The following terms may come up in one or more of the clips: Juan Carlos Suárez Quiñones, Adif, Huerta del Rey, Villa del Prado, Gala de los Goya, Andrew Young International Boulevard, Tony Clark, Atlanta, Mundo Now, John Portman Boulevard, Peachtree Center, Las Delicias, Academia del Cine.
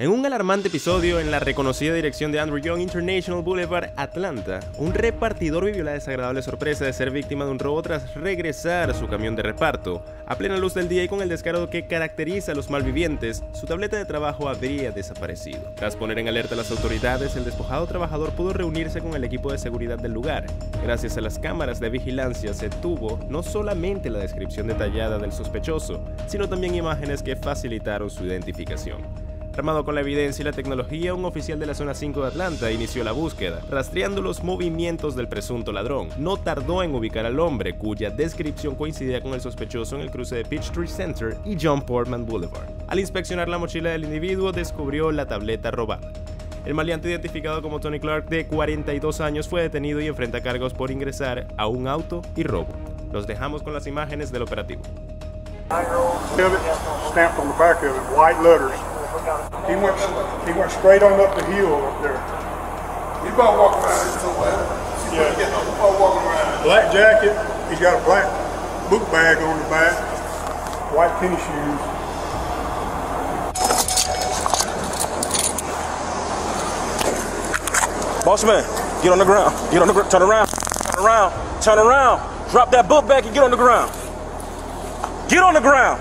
En un alarmante episodio en la reconocida dirección de Andrew Young International Boulevard, Atlanta, un repartidor vivió la desagradable sorpresa de ser víctima de un robo tras regresar su camión de reparto. A plena luz del día y con el descaro que caracteriza a los malvivientes, su tableta de trabajo habría desaparecido. Tras poner en alerta a las autoridades, el despojado trabajador pudo reunirse con el equipo de seguridad del lugar. Gracias a las cámaras de vigilancia se tuvo no solamente la descripción detallada del sospechoso, sino también imágenes que facilitaron su identificación. Armado con la evidencia y la tecnología, un oficial de la zona 5 de Atlanta inició la búsqueda, rastreando los movimientos del presunto ladrón. No tardó en ubicar al hombre, cuya descripción coincidía con el sospechoso en el cruce de Peachtree Center y John Portman Boulevard. Al inspeccionar la mochila del individuo, descubrió la tableta robada. El maleante, identificado como Tony Clark, de 42 años, fue detenido y enfrenta cargos por ingresar a un auto y robo. Los dejamos con las imágenes del operativo. He went straight on up the hill up there. He's about walking around somewhere. Yeah. Black jacket. He's got a black book bag on his back. White tennis shoes. Boss man, get on the ground. Get on the ground. Turn around. Turn around. Turn around. Drop that book bag and get on the ground. Get on the ground.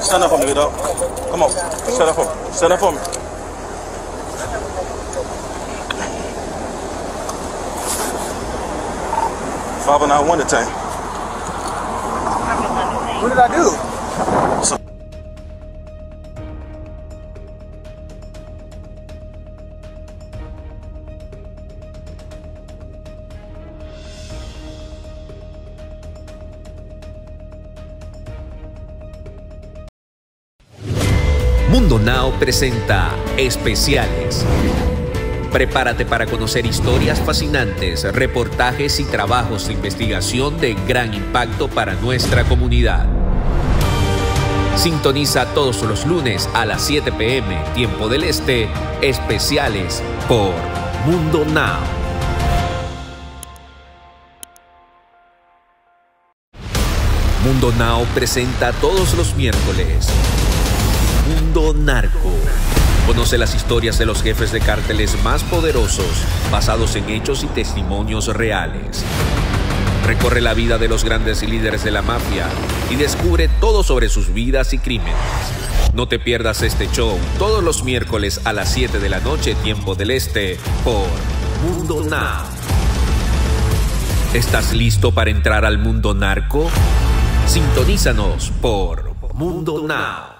Stand up for me, dog. Come on. Stand up for me. Stand up for me. Father, not one to ten. What did I do? So Mundo Now presenta especiales. Prepárate para conocer historias fascinantes, reportajes y trabajos de investigación de gran impacto para nuestra comunidad. Sintoniza todos los lunes a las 7 p.m. tiempo del este, especiales por Mundo Now. Mundo Now presenta todos los miércoles Mundo Narco. Conoce las historias de los jefes de cárteles más poderosos, basados en hechos y testimonios reales. Recorre la vida de los grandes líderes de la mafia y descubre todo sobre sus vidas y crímenes. No te pierdas este show todos los miércoles a las 7 de la noche, tiempo del este, por Mundo Now. ¿Estás listo para entrar al mundo narco? Sintonízanos por Mundo Now.